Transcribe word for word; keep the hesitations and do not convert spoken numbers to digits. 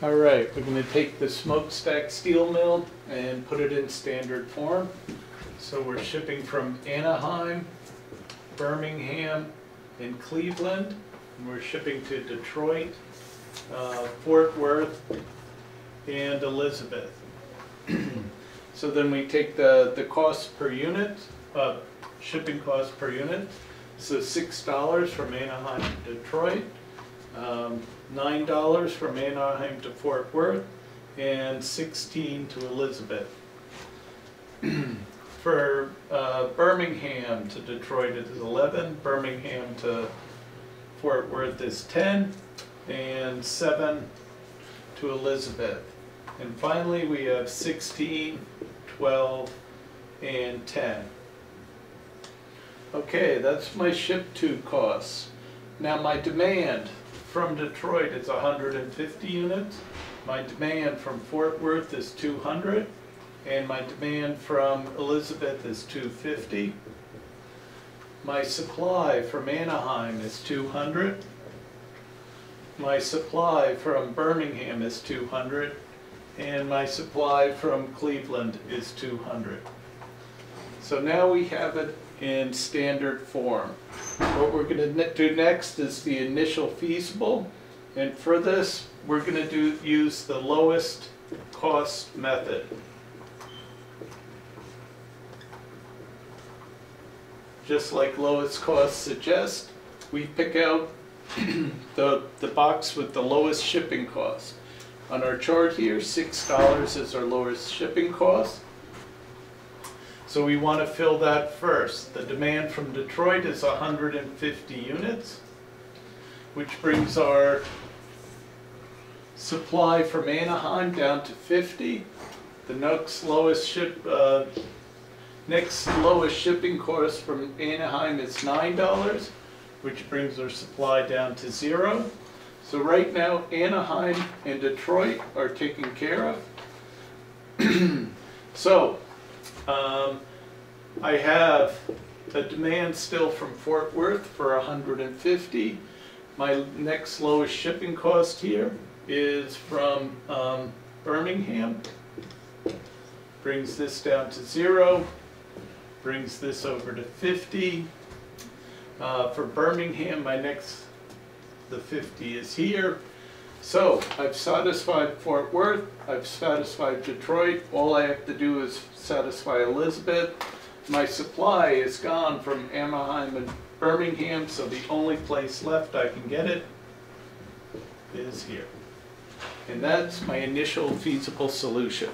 All right, we're going to take the smokestack steel mill and put it in standard form. So we're shipping from Anaheim, Birmingham, and Cleveland. And we're shipping to Detroit, uh, Fort Worth, and Elizabeth. So then we take the, the cost per unit, uh, shipping cost per unit. So six dollars from Anaheim to Detroit, um, nine dollars from Anaheim to Fort Worth, and sixteen dollars to Elizabeth. For uh, Birmingham to Detroit it is eleven, Birmingham to Fort Worth is ten, and seven to Elizabeth. And finally we have sixteen, twelve, and ten. Okay, that's my ship to costs. Now my demand from Detroit is one hundred fifty units, my demand from Fort Worth is two hundred, and my demand from Elizabeth is two hundred fifty. My supply from Anaheim is two hundred. My supply from Birmingham is two hundred, and my supply from Cleveland is two hundred. So now we have it in standard form. What we're going to do next is the initial feasible, and for this we're going to do use the lowest cost method. Just like lowest cost suggests, we pick out the, the box with the lowest shipping cost. On our chart here, six dollars is our lowest shipping cost. So we want to fill that first. The demand from Detroit is one hundred fifty units, which brings our supply from Anaheim down to fifty. The next lowest, ship, uh, next lowest shipping cost from Anaheim is nine dollars, which brings our supply down to zero. So right now Anaheim and Detroit are taken care of. So Um, I have a demand still from Fort Worth for one hundred fifty. My next lowest shipping cost here is from um, Birmingham. Brings this down to zero. Brings this over to fifty. Uh, for Birmingham, my next, the fifty is here. So I've satisfied Fort Worth, I've satisfied Detroit, all I have to do is satisfy Elizabeth. My supply is gone from Anaheim and Birmingham, so the only place left I can get it is here. And that's my initial feasible solution.